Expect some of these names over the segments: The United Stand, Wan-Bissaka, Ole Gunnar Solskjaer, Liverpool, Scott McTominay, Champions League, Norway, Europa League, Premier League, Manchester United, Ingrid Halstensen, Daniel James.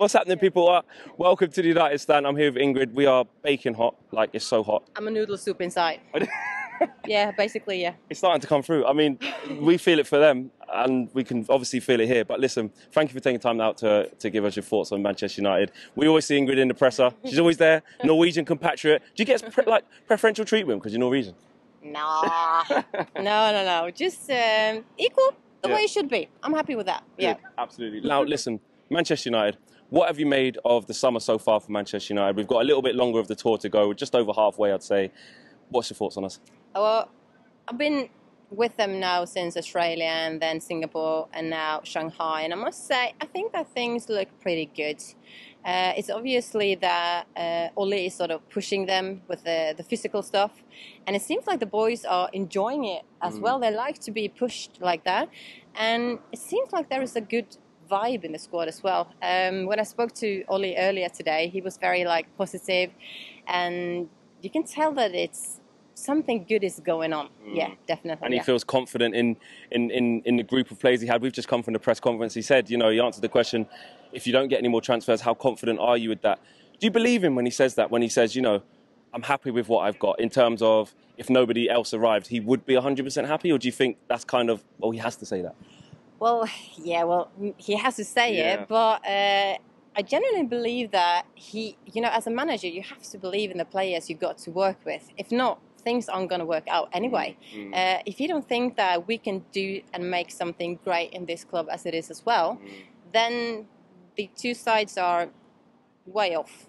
What's happening, people? Welcome to the United Stand. I'm here with Ingrid. We are baking hot, like it's so hot. I'm a noodle soup inside. Yeah, basically, yeah. It's starting to come through. I mean, we feel it for them, and we can obviously feel it here. But listen, thank you for taking time out to give us your thoughts on Manchester United. We always see Ingrid in the presser. She's always there. Norwegian compatriot. Do you get preferential treatment because you're Norwegian? Nah. No. Just equal the way it should be. I'm happy with that. Yeah. Absolutely. Now, listen, Manchester United. What have you made of the summer so far for Manchester United? We've got a little bit longer of the tour to go. We're just over halfway, I'd say. What's your thoughts on us? Well, I've been with them now since Australia and then Singapore and now Shanghai. And I must say, I think that things look pretty good. It's obviously that Ole is sort of pushing them with the physical stuff. And it seems like the boys are enjoying it as well. They like to be pushed like that. And it seems like there is a good vibe in the squad as well. When I spoke to Ole earlier today, he was very positive, and you can tell that it's something good is going on. Yeah, definitely. And he feels confident in the group of players he had. We've just come from the press conference. He said, you know, he answered the question, if you don't get any more transfers, how confident are you with that? Do you believe him when he says that? When he says, you know, I'm happy with what I've got in terms of if nobody else arrived, he would be 100% happy? Or do you think that's kind of, well, he has to say that? Well, yeah, well, he has to say it, but I genuinely believe that he, you know, as a manager, you have to believe in the players you've got to work with. If not, things aren't going to work out anyway. If you don't think that we can do and make something great in this club as it is as well, then the two sides are way off.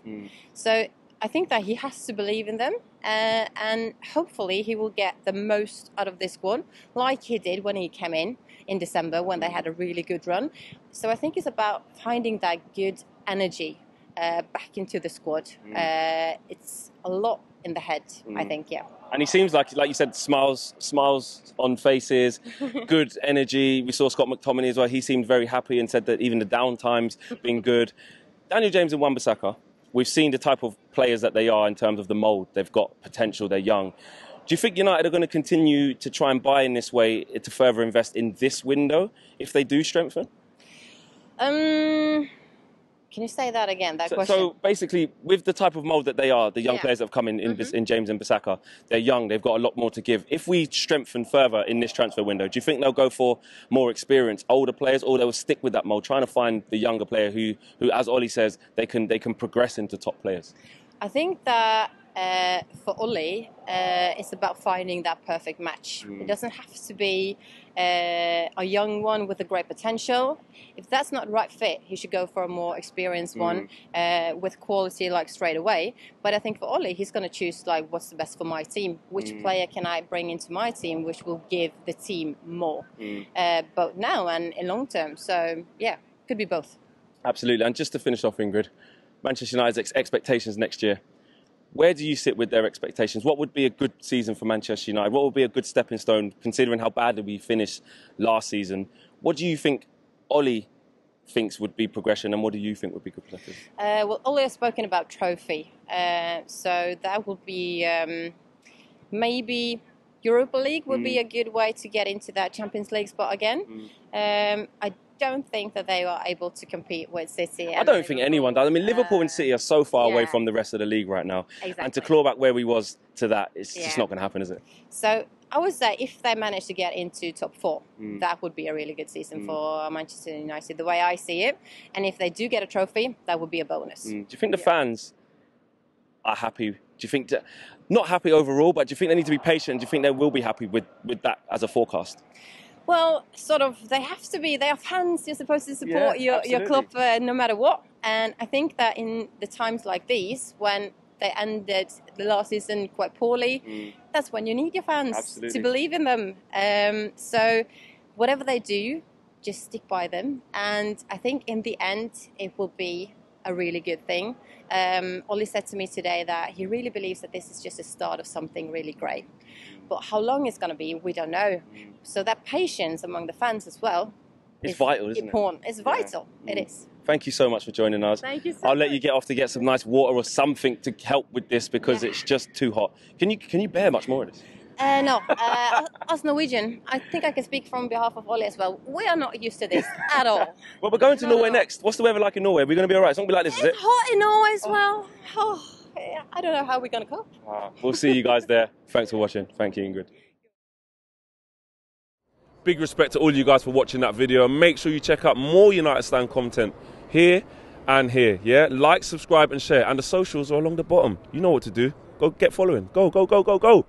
So I think that he has to believe in them. And hopefully he will get the most out of this squad, like he did when he came in December when they had a really good run. So I think it's about finding that good energy back into the squad. It's a lot in the head, I think, yeah. And he seems like you said, smiles on faces, good energy. We saw Scott McTominay as well. He seemed very happy and said that even the downtime's been good. Daniel James and Wan-Bissaka. We've seen the type of players that they are in terms of the mould. They've got potential, they're young. Do you think United are going to continue to try and buy in this way to further invest in this window if they do strengthen? Can you say that again, that question? So basically, with the type of mould that they are, the young players that have come in James and Bissaka, they're young, they've got a lot more to give. If we strengthen further in this transfer window, do you think they'll go for more experienced, older players, or they'll stick with that mould, trying to find the younger player who as Ole says, they can progress into top players? I think that for Ole, it's about finding that perfect match. It doesn't have to be a young one with a great potential. If that's not the right fit, he should go for a more experienced one with quality like straight away. But I think for Ole, he's going to choose like what's the best for my team. Which player can I bring into my team which will give the team more, both now and in long term. So yeah, could be both. Absolutely. And just to finish off, Ingrid, Manchester United's expectations next year. Where do you sit with their expectations? What would be a good season for Manchester United? What would be a good stepping stone, considering how badly we finished last season? What do you think Ole thinks would be progression, and what do you think would be good progression? Well, Ole has spoken about trophy. So that would be maybe Europa League would be a good way to get into that Champions League spot again. I don't think that they are able to compete with City. I don't think anyone does. I mean, Liverpool and City are so far away from the rest of the league right now. Exactly. And to claw back where we was to that, it's just not going to happen, is it? So I would say if they manage to get into top four, that would be a really good season for Manchester United, the way I see it. And if they do get a trophy, that would be a bonus. Do you think the fans are happy? Do you think, not happy overall, but do you think they need to be patient? Do you think they will be happy with that as a forecast? Well, sort of, they have to be. They are fans. You're supposed to support your club no matter what. And I think that in the times like these, when they ended the last season quite poorly, that's when you need your fans to believe in them. So whatever they do, just stick by them. And I think in the end, it will be a really good thing. Ole said to me today that he really believes that this is just a start of something really great. But how long it's going to be, we don't know. So that patience among the fans as well is vital, isn't important. It? It's vital, it is. Thank you so much for joining us. Thank you so much. I'll let you get off to get some nice water or something to help with this because it's just too hot. Can you bear much more of this? No, us Norwegian, I think I can speak from behalf of Ole as well. We are not used to this at all. Well, we're going to Norway next. What's the weather like in Norway? Are we going to be all right? It's not going to be like this, is it? It's hot in Norway as well. Oh, I don't know how we're going to cope. We'll see you guys there. Thanks for watching. Thank you, Ingrid. Big respect to all you guys for watching that video. And make sure you check out more United Stand content here and here. Yeah, like, subscribe and share. And the socials are along the bottom. You know what to do. Go get following. Go, go, go, go, go.